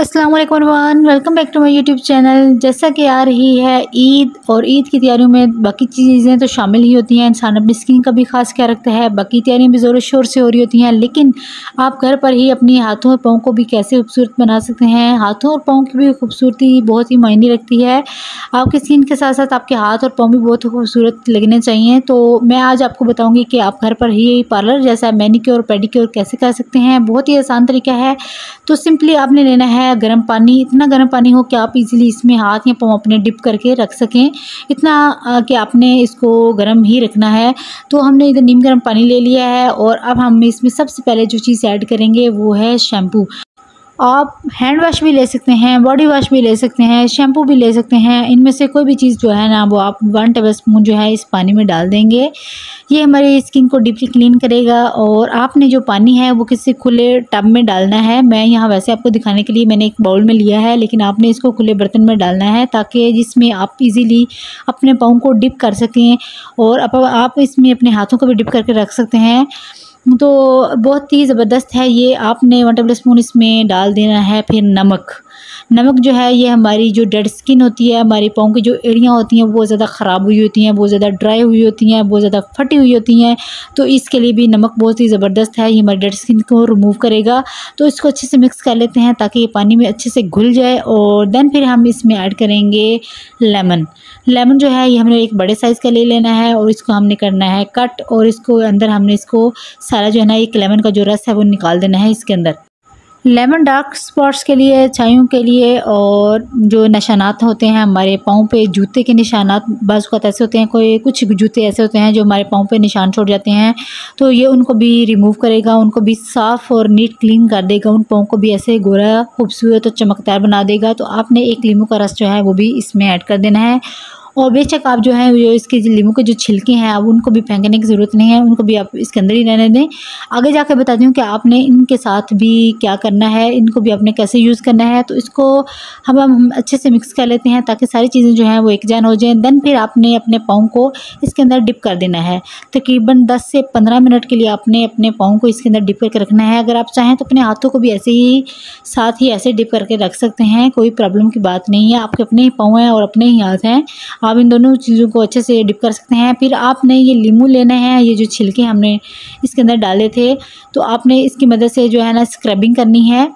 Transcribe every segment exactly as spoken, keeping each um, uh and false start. अस्सलामुअलैकुम everyone, welcome back to my YouTube channel. जैसा कि आ रही है ईद और ईद की तैयारियों में बाकी चीज़ें तो शामिल ही होती हैं, इंसान अपनी स्किन का भी खास ख्याल रखता है, बाकी तैयारियां भी ज़ोर शोर से हो रही होती हैं, लेकिन आप घर पर ही अपने हाथों और पाँव को भी कैसे खूबसूरत बना सकते हैं। हाथों और पाँव की भी खूबसूरती बहुत ही मायने रखती है। आपकी स्किन के साथ साथ आपके हाथ और पाँव भी बहुत खूबसूरत लगने चाहिए। तो मैं आज आपको बताऊँगी कि आप घर पर ही पार्लर जैसा मैनीक्योर और पेडीक्योर कैसे कर सकते हैं। बहुत ही आसान तरीका है। तो सिंपली आपने लेना है गर्म पानी, इतना गर्म पानी हो कि आप इजीली इसमें हाथ या पाँव अपने डिप करके रख सकें, इतना कि आपने इसको गर्म ही रखना है। तो हमने इधर नीम गर्म पानी ले लिया है और अब हम इसमें सबसे पहले जो चीज़ ऐड करेंगे वो है शैम्पू। आप हैंड वॉश भी ले सकते हैं, बॉडी वॉश भी ले सकते हैं, शैम्पू भी ले सकते हैं। इनमें से कोई भी चीज़ जो है ना वो आप वन टेबल स्पून जो है इस पानी में डाल देंगे। ये हमारी स्किन को डीपली क्लीन करेगा। और आपने जो पानी है वो किसी खुले टब में डालना है। मैं यहाँ वैसे आपको दिखाने के लिए मैंने एक बाउल में लिया है, लेकिन आपने इसको खुले बर्तन में डालना है ताकि जिसमें आप इजीली अपने पाँव को डिप कर सकें और आप इसमें अपने हाथों को भी डिप करके रख सकते हैं। तो बहुत ही ज़बरदस्त है ये। आपने वन टेबल स्पून इसमें डाल देना है। फिर नमक, नमक जो है ये हमारी जो डेड स्किन होती है, हमारे पाँव की जो एड़ियाँ होती हैं वो ज़्यादा ख़राब हुई होती हैं, बहुत ज़्यादा ड्राई हुई होती हैं, बहुत ज़्यादा फटी हुई होती हैं। तो इसके लिए भी नमक बहुत ही ज़बरदस्त है, ये हमारी डेड स्किन को रिमूव करेगा। तो इसको अच्छे से मिक्स कर लेते हैं ताकि ये पानी में अच्छे से घुल जाए। और दैन फिर हम इसमें ऐड करेंगे लेमन। लेमन जो है ये हमने एक बड़े साइज़ का ले लेना है और इसको हमने करना है कट, और इसको अंदर हमने इसको सारा जो है ना एक लेमन का जो रस है वो निकाल देना है इसके अंदर। लेमन डार्क स्पॉट्स के लिए, छाइयों के लिए, और जो निशानात होते हैं हमारे पाँव पे, जूते के निशानात बाज़ वक़्त ऐसे होते हैं, कोई कुछ जूते ऐसे होते हैं जो हमारे पाँव पे निशान छोड़ जाते हैं, तो ये उनको भी रिमूव करेगा, उनको भी साफ़ और नीट क्लीन कर देगा, उन पाँव को भी ऐसे गोरा खूबसूरत और चमकदार बना देगा। तो आपने एक नींबू का रस जो है वो भी इसमें ऐड कर देना है। और बेशक आप जो है जो इसके नींबू के जो छिलके हैं आप उनको भी फेंकने की ज़रूरत नहीं है, उनको भी आप इसके अंदर ही रहने दें। आगे जाकर बताती हूँ कि आपने इनके साथ भी क्या करना है, इनको भी आपने कैसे यूज़ करना है। तो इसको हम हम अच्छे से मिक्स कर लेते हैं ताकि सारी चीज़ें जो हैं वो एक जान हो जाए। दैन फिर आपने अपने पाँव को इसके अंदर डिप कर देना है। तकरीबन दस से पंद्रह मिनट के लिए आपने अपने पाँव को इसके अंदर डिप करके रखना है। अगर आप चाहें तो अपने हाथों को भी ऐसे ही साथ ही ऐसे डिप करके रख सकते हैं, कोई प्रॉब्लम की बात नहीं है। आपके अपने ही पाँव हैं और अपने ही हाथ हैं, आप इन दोनों चीज़ों को अच्छे से डिप कर सकते हैं। फिर आपने ये नींबू लेना है, ये जो छिलके हमने इसके अंदर डाले थे, तो आपने इसकी मदद से जो है ना स्क्रबिंग करनी है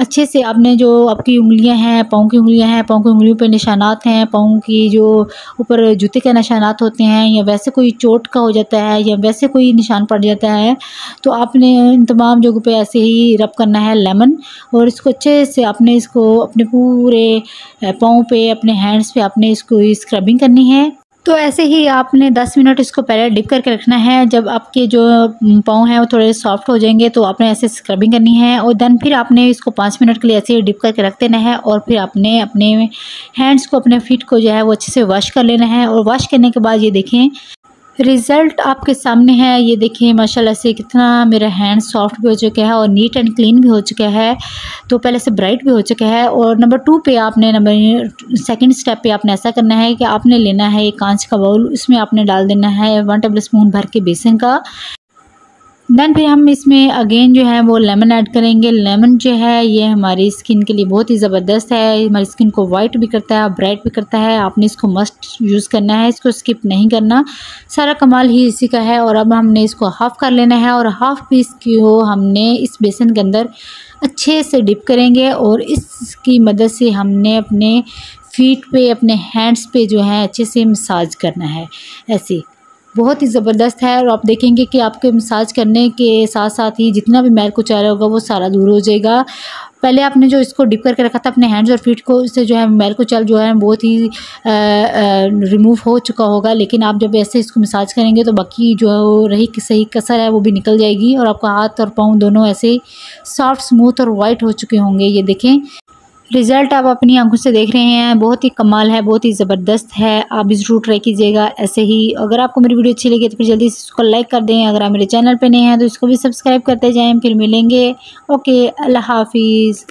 अच्छे से। आपने जो आपकी उंगलियां हैं, पाँव की उंगलियां हैं, पाँव की उंगलियों पे निशानात हैं, पाँव की जो ऊपर जूते के निशानात होते हैं, या वैसे कोई चोट का हो जाता है या वैसे कोई निशान पड़ जाता है, तो आपने इन तमाम जगहों पे ऐसे ही रब करना है लेमन। और इसको अच्छे से आपने इसको अपने पूरे पाँव पे, अपने हैंड्स पे आपने इसको स्क्रबिंग करनी है। तो ऐसे ही आपने दस मिनट इसको पहले डिप करके रखना है। जब आपके जो पाँव हैं वो थोड़े सॉफ्ट हो जाएंगे तो आपने ऐसे स्क्रबिंग करनी है। और दैन फिर आपने इसको पाँच मिनट के लिए ऐसे ही डिप करके रख देना है। और फिर आपने अपने हैंड्स को, अपने फीट को जो है वो अच्छे से वॉश कर लेना है। और वॉश करने के बाद ये देखें रिज़ल्ट आपके सामने है। ये देखिए माशाल्लाह से कितना मेरा हैंड सॉफ्ट भी हो चुका है और नीट एंड क्लीन भी हो चुका है, तो पहले से ब्राइट भी हो चुका है। और नंबर टू पे आपने नंबर सेकंड स्टेप पे आपने ऐसा करना है कि आपने लेना है एक कांच का बाउल, उसमें आपने डाल देना है वन टेबल स्पून भर के बेसन का। दैन फिर हम इसमें अगेन जो है वो लेमन ऐड करेंगे। लेमन जो है ये हमारी स्किन के लिए बहुत ही ज़बरदस्त है, हमारी स्किन को वाइट भी करता है, ब्राइट भी करता है। आपने इसको मस्ट यूज़ करना है, इसको स्किप नहीं करना, सारा कमाल ही इसी का है। और अब हमने इसको हाफ़ कर लेना है और हाफ़ पीस को हमने इस बेसन के अंदर अच्छे से डिप करेंगे। और इसकी मदद से हमने अपने फीट पे, अपने हैंड्स पे जो है अच्छे से मसाज करना है। ऐसे बहुत ही ज़बरदस्त है। और आप देखेंगे कि आपके मसाज करने के साथ साथ ही जितना भी मैल कुचैला होगा वो सारा दूर हो जाएगा। पहले आपने जो इसको डिप करके रखा था अपने हैंड्स और फीट को, इससे जो है मैल कुचैला जो है बहुत ही रिमूव हो चुका होगा। लेकिन आप जब ऐसे इसको मसाज करेंगे तो बाकी जो रही सही कसर है वो भी निकल जाएगी और आपका हाथ और पाँव दोनों ऐसे सॉफ्ट, स्मूथ और वाइट हो चुके होंगे। ये देखें रिज़ल्ट आप अपनी आंखों से देख रहे हैं, बहुत ही कमाल है, बहुत ही ज़बरदस्त है। आप भी ज़रूर ट्राई कीजिएगा ऐसे ही। अगर आपको मेरी वीडियो अच्छी लगी तो फिर जल्दी से इसको लाइक कर दें। अगर आप मेरे चैनल पे नए हैं तो इसको भी सब्सक्राइब करते जाएं। फिर मिलेंगे। ओके, अल्लाह हाफिज़।